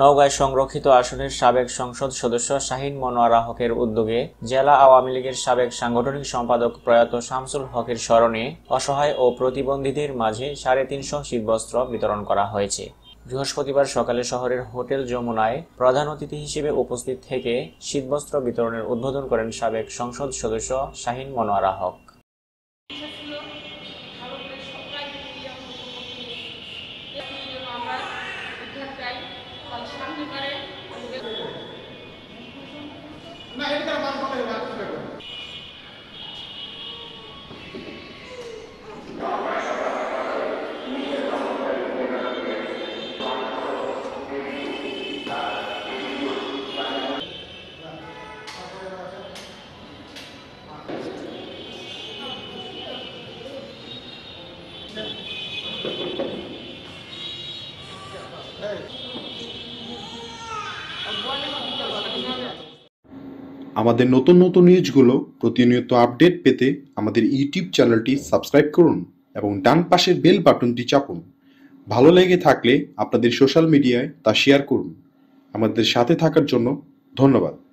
नওগাঁ संरक्षित आसनेर साबेक संसद सदस्य शाहीन मनोवारा हकेर उद्योगे जिला आवामी लीगेर साबेक सांगठनिक सम्पादक प्रयात शामसुल हकेर स्मरणे असहाय ओ प्रतिबंधीदेर माझे 350 शीतवस्त्र वितरण करा हयेछे। बृहस्पतिवार सकाले शहरेर होटेल यमुनाय प्रधान अतिथि हिसेबे उपस्थित थेके शीतवस्त्र वितरणेर उद्बोधन करेन साबेक संसद सदस्य शाहीन मनोवारा हक। আমাদের নতুন নতুন নিউজগুলো প্রতিনিয়ত আপডেট পেতে আমাদের ইউটিউব চ্যানেলটি সাবস্ক্রাইব করুন এবং ডান পাশের বেল বাটনটি চাপুন। ভালো লেগে থাকলে আপনাদের সোশ্যাল মিডিয়ায় তা শেয়ার করুন। আমাদের সাথে থাকার জন্য ধন্যবাদ।